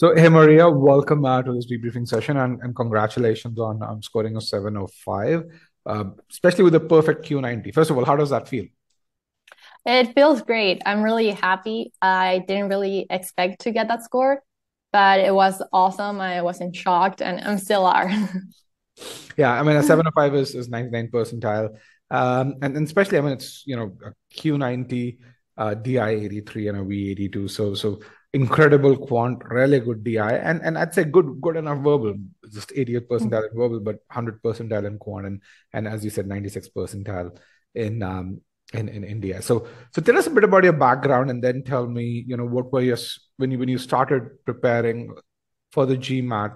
So, hey, Maria, welcome to this debriefing session, and congratulations on scoring a 705, especially with a perfect Q90. First of all, how does that feel? It feels great. I'm really happy. I didn't really expect to get that score, but it was awesome. I wasn't shocked, and I'm still are. Yeah, I mean, a 705 is 99 percentile. And especially, I mean, it's, you know, a Q90, DI83 and a V82. So incredible quant, really good DI, and I'd say good enough verbal, just 88th percentile in verbal, but 100th percentile in quant, and as you said, 96th percentile in India. So tell us a bit about your background, and then tell me, you know, what were your, when you started preparing for the GMAT,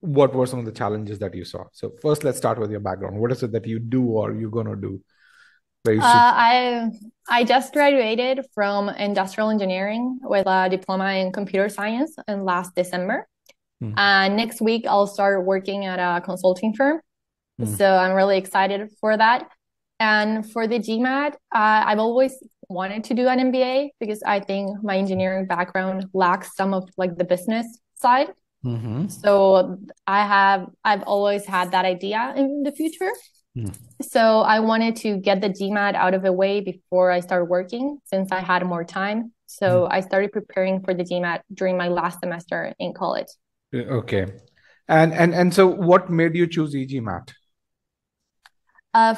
what were some of the challenges that you saw? So first, let's start with your background. What is it that you do or you're gonna do? I just graduated from Industrial Engineering with a diploma in Computer Science in last December. Next week, I'll start working at a consulting firm. So I'm really excited for that. And for the GMAT, I've always wanted to do an MBA because I think my engineering background lacks some of like the business side. So I've always had that idea in the future. So I wanted to get the GMAT out of the way before I started working, since I had more time. So I started preparing for the GMAT during my last semester in college. Okay. And so what made you choose EGMAT?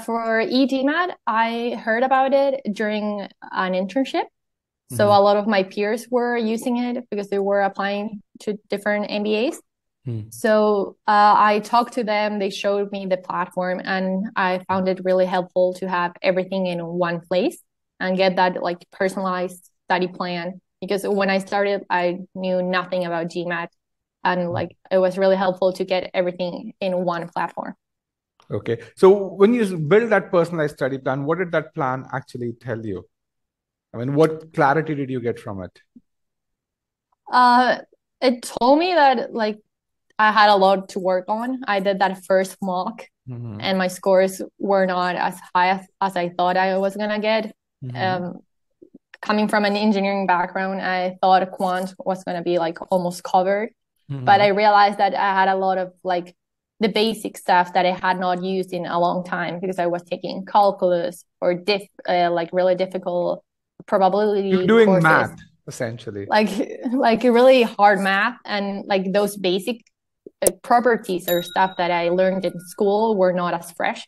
For EGMAT, I heard about it during an internship. So a lot of my peers were using it because they were applying to different MBAs. So I talked to them, they showed me the platform, and I found it really helpful to have everything in one place and get that like personalized study plan. Because when I started, I knew nothing about GMAT, and like it was really helpful to get everything in one platform. Okay. So when you build that personalized study plan, what did that plan actually tell you? I mean, what clarity did you get from it? It told me that like I had a lot to work on. I did that first mock, and my scores were not as high as I thought I was going to get. Coming from an engineering background, I thought quant was going to be like almost covered, but I realized that I had a lot of like the basic stuff that I had not used in a long time because I was taking calculus or like really difficult probability. You're doing courses. Math, essentially. Like really hard math, and like those basic properties or stuff that I learned in school were not as fresh.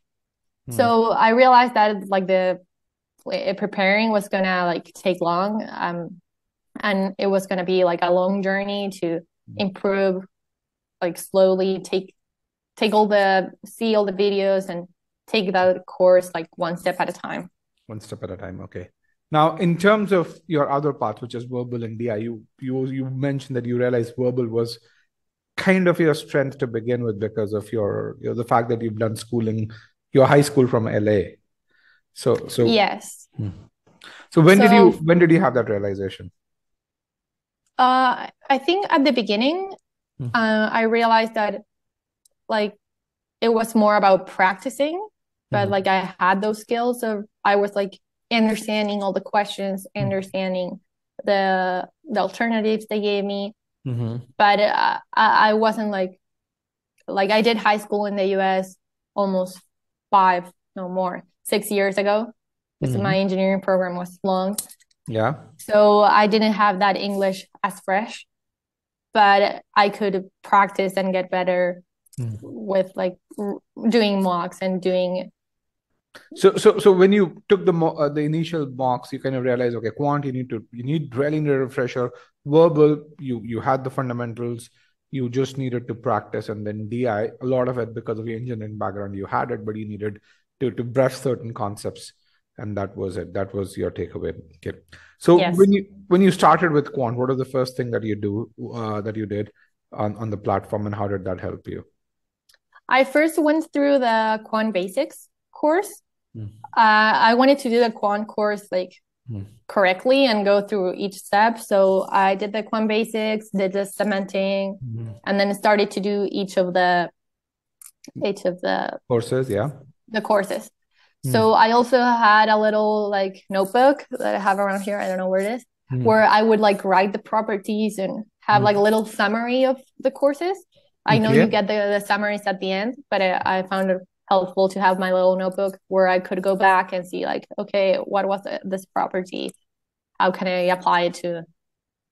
So I realized that like the preparing was gonna like take long, and it was gonna be like a long journey to improve, like slowly see all the videos and take that course like one step at a time. One step at a time. Okay. Now, in terms of your other path, which is verbal and DI, you mentioned that you realized verbal was kind of your strength to begin with because of your the fact that you've done schooling, your high school from LA. So yes. So when did you have that realization? I think at the beginning, I realized that like it was more about practicing, but like I had those skills, so I was like understanding all the questions, understanding the alternatives they gave me. But I wasn't like I did high school in the US almost 6 years ago, because my engineering program was long. Yeah. So I didn't have that English as fresh, but I could practice and get better with like doing mocks and doing. So when you took the initial box, you kind of realize, okay, quant, you need really need a refresher. Verbal, you had the fundamentals, you just needed to practice, and then DI, a lot of it because of your engineering background, you had it, but you needed to brush certain concepts, and that was it. That was your takeaway. Okay. So yes. When you started with quant, what was the first thing that you did on the platform, and how did that help you? I first went through the quant basics course. I wanted to do the quant course like correctly and go through each step. So I did the quant basics, did the cementing, and then started to do each of the courses. Yeah, the courses. So I also had a little like notebook that I have around here. I don't know where it is, where I would like write the properties and have like a little summary of the courses. I know you get the summaries at the end, but I found it helpful to have my little notebook where I could go back and see like, okay, what was this property? How can I apply it to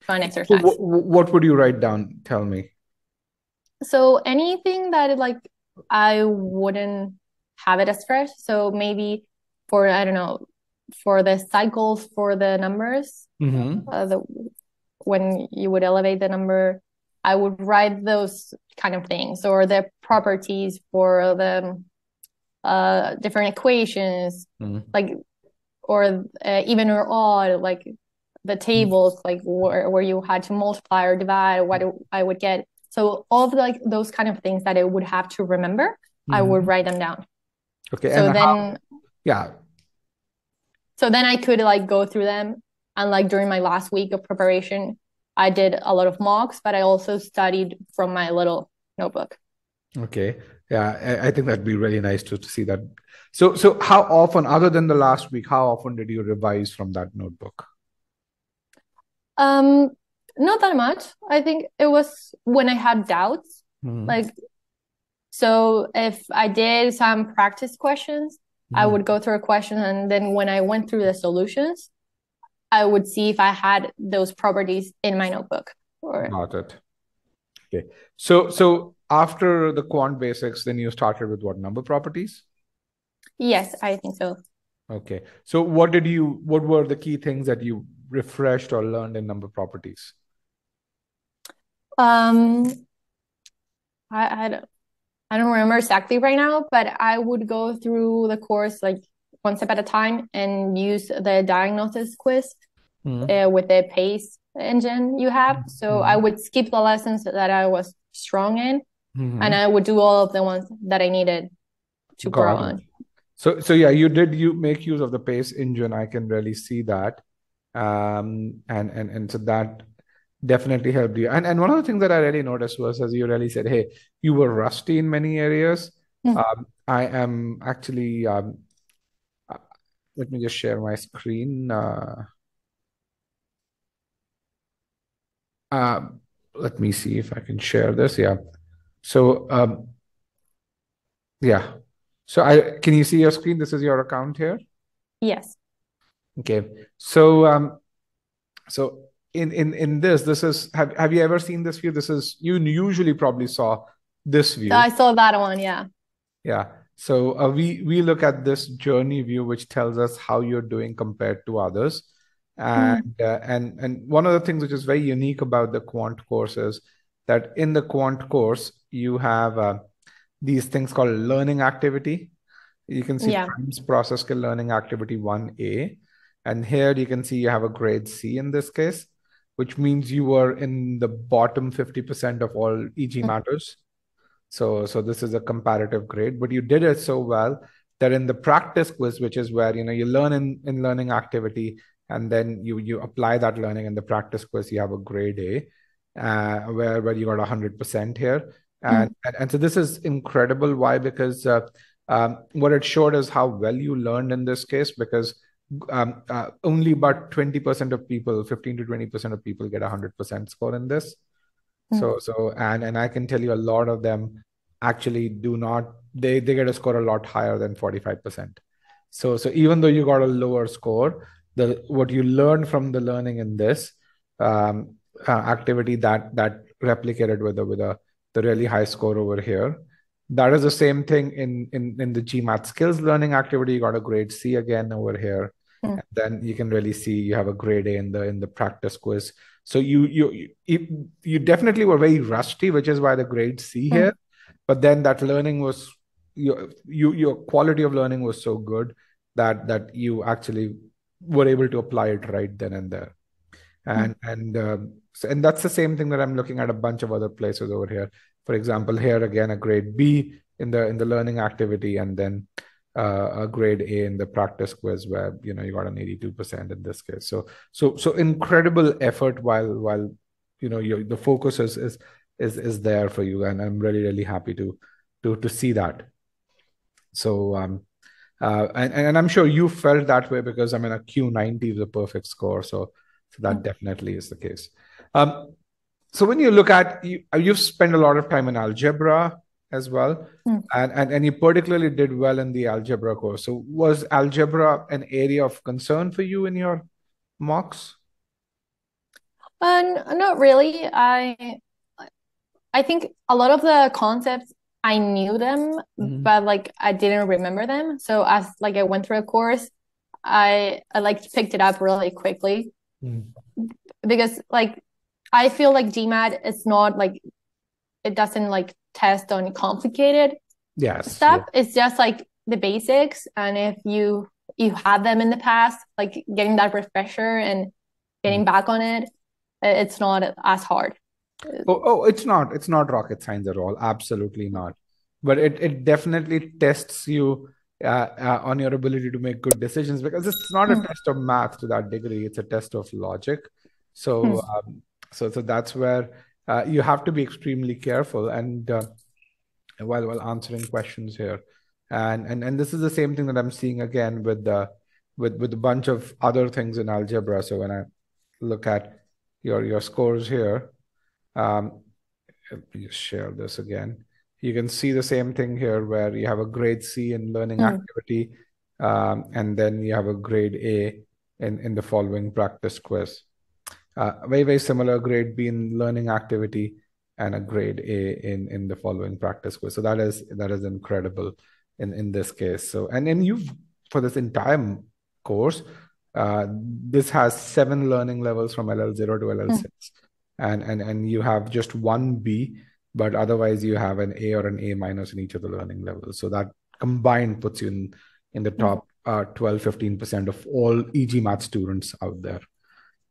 an exercise? What would you write down? Tell me. So anything that like I wouldn't have it as fresh. So maybe for, I don't know, for the cycles, for the numbers, when you would elevate the number, I would write those kind of things, or the properties for the different equations, like, or even or odd, like the tables, like where you had to multiply or divide, what I would get. So all of like those kind of things that I would have to remember, I would write them down. Okay. So and then, so then I could like go through them, and like during my last week of preparation, I did a lot of mocks, but I also studied from my little notebook. Okay. Yeah, I think that'd be really nice to see that. So how often, other than the last week, how often did you revise from that notebook? Not that much. I think it was when I had doubts. Like, so if I did some practice questions, I would go through a question, and then when I went through the solutions, I would see if I had those properties in my notebook. Got it. Okay. So after the quant basics, then you started with what, number properties? Yes, I think so. Okay. So what were the key things that you refreshed or learned in number properties? I don't remember exactly right now, but I would go through the course like one step at a time and use the diagnosis quiz with the PACE engine you have. So I would skip the lessons that I was strong in, and I would do all of the ones that I needed to grow on. So yeah, you make use of the PACE engine. I can really see that. And so that definitely helped you. And one of the things that I really noticed was, as you really said, hey, you were rusty in many areas. I am actually, let me just share my screen. Let me see if I can share this. Yeah. So, yeah. So can you see your screen? This is your account here? Yes. Okay. So, so in this is, have you ever seen this view? This is, you usually probably saw this view. I saw that one. Yeah. Yeah. So we look at this journey view, which tells us how you're doing compared to others. And, and one of the things which is very unique about the quant course is that in the quant course, you have these things called learning activity. You can see process skill learning activity 1A. And here you can see you have a grade C in this case, which means you were in the bottom 50% of all EG matters. So this is a comparative grade, but you did it so well that in the practice quiz, which is where, you learn in learning activity, and then you apply that learning in the practice quiz, you have a grade A, where you got 100% here. And so this is incredible. Why? Because what it showed is how well you learned in this case, because only about 20% of people, 15 to 20% of people get 100% score in this. So I can tell you a lot of them actually do not, they get a score a lot higher than 45%. So even though you got a lower score, what you learned from the learning in this activity that replicated with the really high score over here. That is the same thing in the GMAT skills learning activity. You got a grade C again over here. And then you can really see you have a grade A in the practice quiz. So you definitely were very rusty, which is why the grade C here. But then that learning was your quality of learning was so good that you actually were able to apply it right then and there. And that's the same thing that I'm looking at a bunch of other places over here. For example, here again a grade B in the learning activity, and then a grade A in the practice quiz where you got an 82% in this case. So incredible effort while the focus is there for you, and I'm really really happy to see that. So and I'm sure you felt that way because I mean a Q90 is a perfect score, so that definitely is the case. So when you look at, you've spent a lot of time in algebra as well, and you particularly did well in the algebra course. So was algebra an area of concern for you in your mocks? Not really. I think a lot of the concepts, I knew them, but like I didn't remember them. So as like I went through a course, I like picked it up really quickly because like I feel like GMAT is not like, it doesn't like test on complicated stuff. Yeah. It's just like the basics, and if you had them in the past, like getting that refresher and getting back on it, it's not as hard. Oh, it's not rocket science at all. Absolutely not. But it definitely tests you on your ability to make good decisions, because it's not a test of math to that degree. It's a test of logic. So so that's where you have to be extremely careful and while answering questions here. And this is the same thing that I'm seeing again with a bunch of other things in algebra. So when I look at your scores here, let me just share this again. You can see the same thing here where you have a grade C in learning activity, and then you have a grade A in the following practice quiz. Very, very similar, grade B in learning activity and a grade A in the following practice quiz. So that is incredible in this case. So, and then you've, for this entire course, this has 7 learning levels from LL0 to LL6. And you have just 1 B, but otherwise you have an A or an A minus in each of the learning levels. So that combined puts you in the top 12-15% of all EGMAT students out there.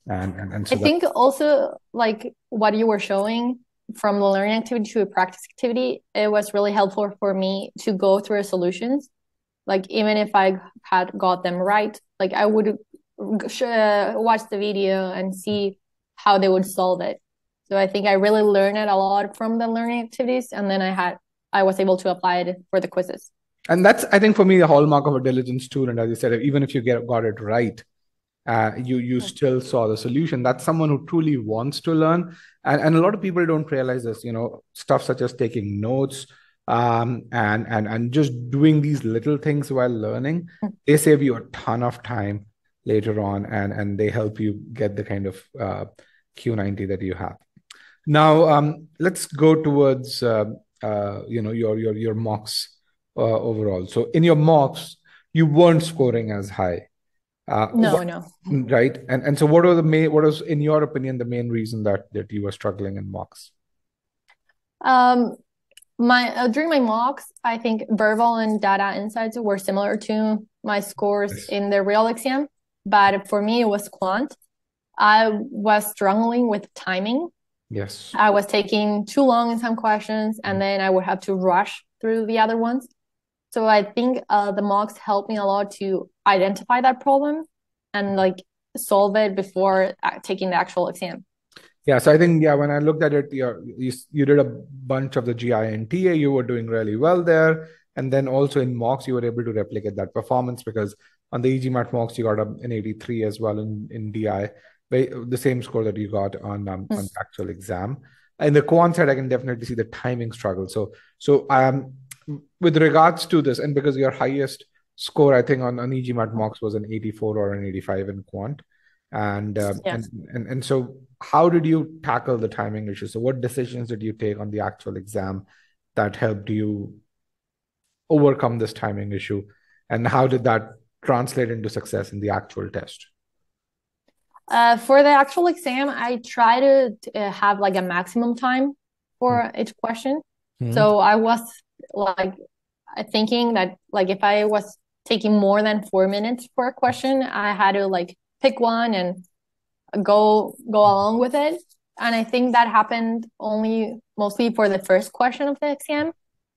And so I think also like what you were showing from the learning activity to a practice activity, it was really helpful for me to go through solutions. Like even if I had got them right, like I would watch the video and see how they would solve it. So I think I really learned a lot from the learning activities, and then I was able to apply it for the quizzes. And that's, I think, for me, the hallmark of a diligent student. As you said, even if you got it right, you still saw the solution. That's someone who truly wants to learn. And a lot of people don't realize this, you know, stuff such as taking notes and just doing these little things while learning, they save you a ton of time later on, and they help you get the kind of Q90 that you have. Now let's go towards you know, your mocks overall. So in your mocks, you weren't scoring as high. No, right? And so what was, in your opinion, the main reason that you were struggling in mocks? During my mocks, I think verbal and data insights were similar to my scores in the real exam. But for me, it was quant. I was struggling with timing. Yes. I was taking too long in some questions, and then I would have to rush through the other ones. So I think the mocks helped me a lot to identify that problem and like solve it before taking the actual exam. Yeah. So I think, yeah, when I looked at it, you did a bunch of the GINTA. You were doing really well there. And then also in mocks, you were able to replicate that performance, because on the EGMAT mocks, you got an 83 as well in DI, the same score that you got on the actual exam. In the quant side, I can definitely see the timing struggle. So with regards to this, and because your highest score, I think, on EGMAT mocks was an 84 or an 85 in quant. And so how did you tackle the timing issue? So what decisions did you take on the actual exam that helped you overcome this timing issue? And how did that translate into success in the actual test? For the actual exam, I try to have like a maximum time for each question. So I was like thinking that like if I was taking more than 4 minutes for a question, I had to like pick one and go along with it. And I think that happened mostly for the first question of the exam.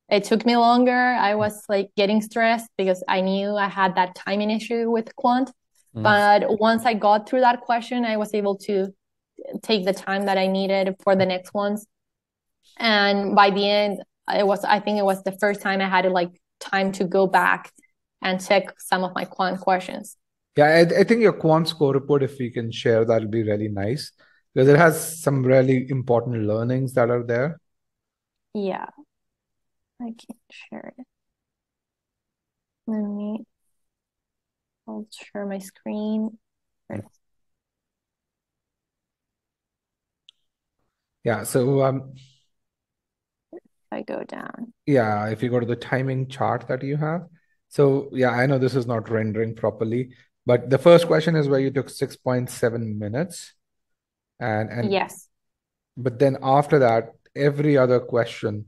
It took me longer. I was like getting stressed because I knew I had that timing issue with quant. But once I got through that question, I was able to take the time that I needed for the next ones. And by the end, I think it was the first time I had like time to go back and check some of my quant questions. Yeah, I think your quant score report, if we can share, that'll be really nice. because it has some really important learnings that are there. Yeah, I can share it. Let me, I'll share my screen. Yeah, so I go down. Yeah, if you go to the timing chart that you have. So yeah, I know this is not rendering properly, but the first question is where you took 6.7 minutes. And yes. But then after that, every other question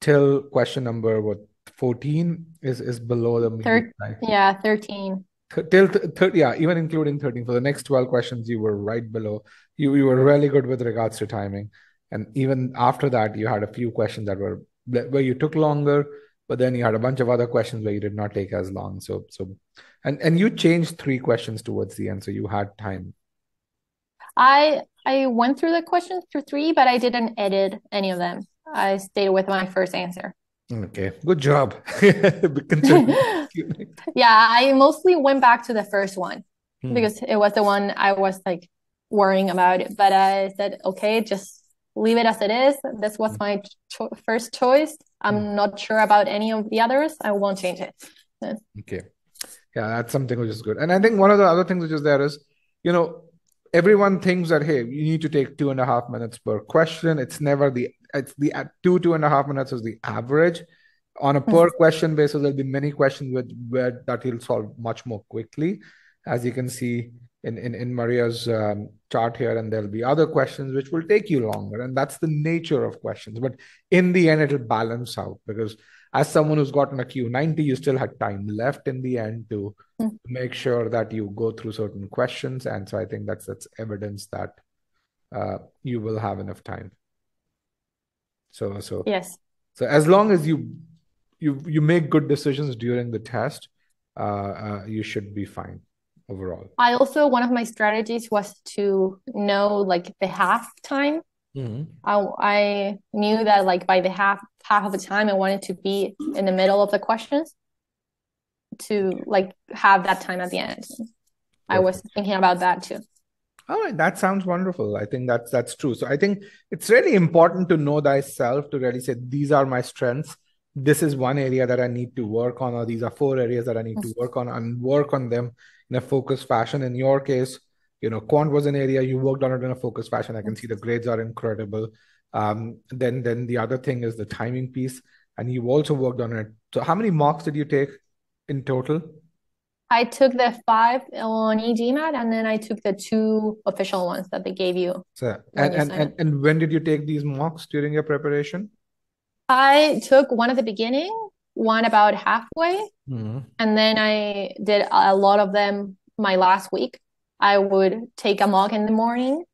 till question number what 14 is below the median. Yeah, 13. Till 30, yeah, even including 13. For the next 12 questions, you were right below. You were really good with regards to timing. And even after that, you had a few questions that were where you took longer, but then you had a bunch of other questions where you did not take as long. So and you changed 3 questions towards the end, so you had time. I went through the questions for 3, but I didn't edit any of them. I stayed with my first answer. Okay, good job. Yeah, I mostly went back to the first one because it was the one I was like worrying about. But I said, okay, just leave it as it is. This was my first choice. I'm not sure about any of the others. I won't change it. Okay. Yeah, that's something which is good. And I think one of the other things which is there is, you know, everyone thinks that, hey, you need to take 2.5 minutes per question. It's never the, it's the 2.5 minutes is the average. On a per question basis, there'll be many questions where that you'll solve much more quickly, as you can see in Maria's chart here. And there'll be other questions which will take you longer. And that's the nature of questions. But in the end, it'll balance out, because as someone who's gotten a Q90, you still had time left in the end to make sure that you go through certain questions. And so I think that's evidence that you will have enough time. So yes. So as long as you make good decisions during the test, you should be fine overall. I also, one of my strategies was to know like the half time. I knew that like by the half of the time I wanted to be in the middle of the questions to like have that time at the end. Perfect. I was thinking about that too. All right, that sounds wonderful. I think that's true. So I think it's really important to know thyself, to really say these are my strengths. This is one area that I need to work on, or these are 4 areas that I need to work on, and work on them in a focused fashion. In your case, you know, quant was an area you worked on it in a focused fashion. I can see the grades are incredible. Then the other thing is the timing piece, and you also worked on it. So how many mocks did you take in total? I took the 5 on EGMAT, and then I took the 2 official ones that they gave you. So, and when did you take these mocks during your preparation? I took one at the beginning, one about halfway, and then I did a lot of them my last week. I would take a mock in the morning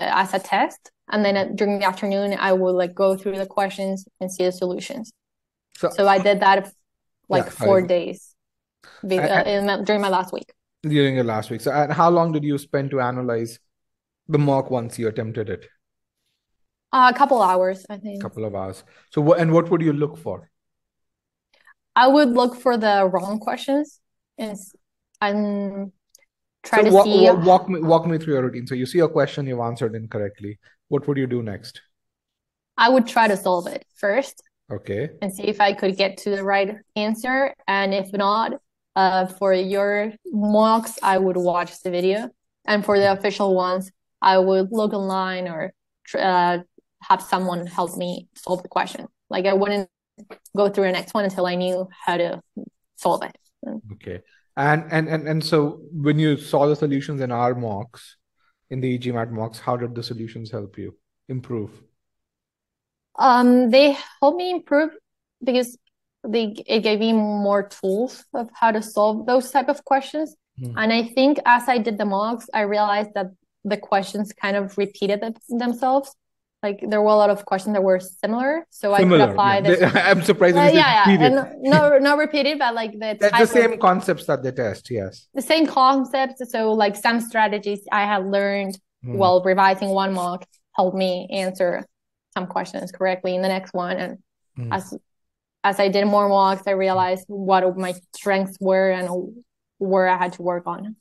as a test. And then during the afternoon, I would like go through the questions and see the solutions. So I did that like 4 days during my last week. During your last week. So how long did you spend to analyze the mock once you attempted it? A couple hours, I think. A couple of hours. So what would you look for? I would look for the wrong questions and try to see. Walk me through your routine. So you see a question you've answered incorrectly. What would you do next? I would try to solve it first. Okay. And see if I could get to the right answer. And if not, for your mocks, I would watch the video. And for the official ones, I would look online or have someone help me solve the question. Like I wouldn't go through the next one until I knew how to solve it. Okay. And so when you saw the solutions in our mocks, in the EGMAT mocks, how did the solutions help you improve? They helped me improve because it gave me more tools of how to solve those type of questions. And I think as I did the mocks, I realized that the questions kind of repeated themselves. Like there were a lot of questions that were similar, I could apply this. I'm surprised. Not repeated, but like the same concepts that they test. Yes, the same concepts. So like some strategies I had learned while revising one mock helped me answer some questions correctly in the next one. And as I did more mocks, I realized what my strengths were and where I had to work on.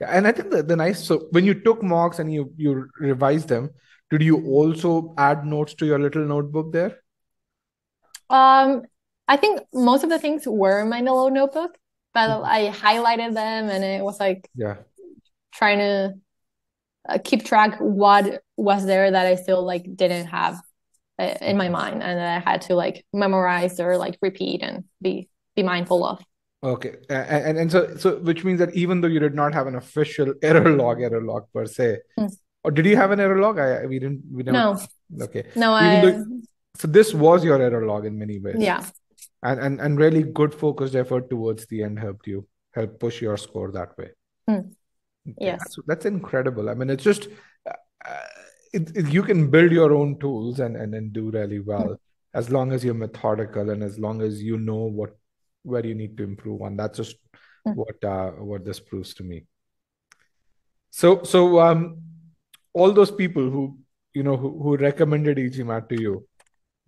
And I think the nice, so when you took mocks and you revised them, did you also add notes to your little notebook there? I think most of the things were in my little notebook, but I highlighted them, and it was like trying to keep track what was there that I still like didn't have in my mind, and that I had to like memorize or like repeat and be mindful of. Okay, and so which means that even though you did not have an official error log per se, or did you have an error log? We never. No. Okay. No, so this was your error log in many ways. Yeah. And really good focused effort towards the end helped you push your score that way. Okay. Yes. That's incredible. I mean, it's just you can build your own tools and do really well as long as you're methodical and as long as you know where you need to improve on. That's just what this proves to me. So all those people who recommended EGMAT to you,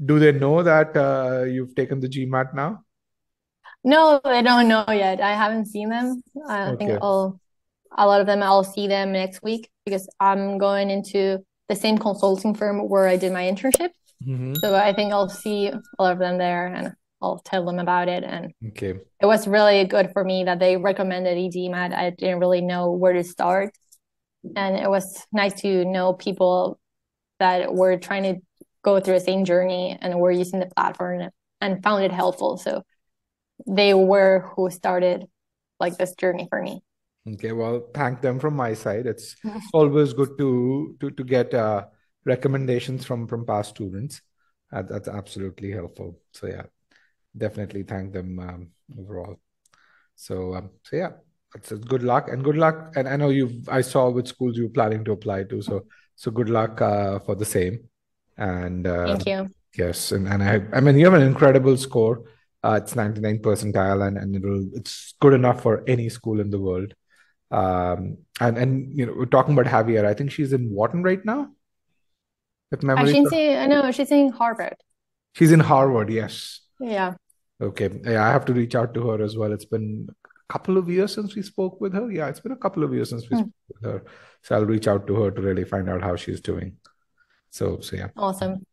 do they know that you've taken the GMAT now? No, I don't know yet. I haven't seen them. I think a lot of them I'll see them next week, because I'm going into the same consulting firm where I did my internship. So I think I'll see a lot of them there, and I'll tell them about it. And it was really good for me that they recommended EGMAT. I didn't really know where to start. And it was nice to know people that were trying to go through the same journey and were using the platform and found it helpful. So they were who started like this journey for me. Okay, well, thank them from my side. It's always good to get recommendations from past students. That's absolutely helpful. So yeah, definitely thank them overall. So yeah, that's good luck and good luck. And I know I saw which schools you're planning to apply to. So good luck for the same. And thank you. Yes, and I mean, you have an incredible score. It's 99th percentile, and it's good enough for any school in the world. And you know, we're talking about Javier. I think she's in Wharton right now. She's in Harvard. She's in Harvard. Yes. Yeah. Okay. Yeah, I have to reach out to her as well. It's been a couple of years since we spoke with her. Yeah, it's been a couple of years since we spoke with her. So I'll reach out to her to really find out how she's doing. So yeah. Awesome.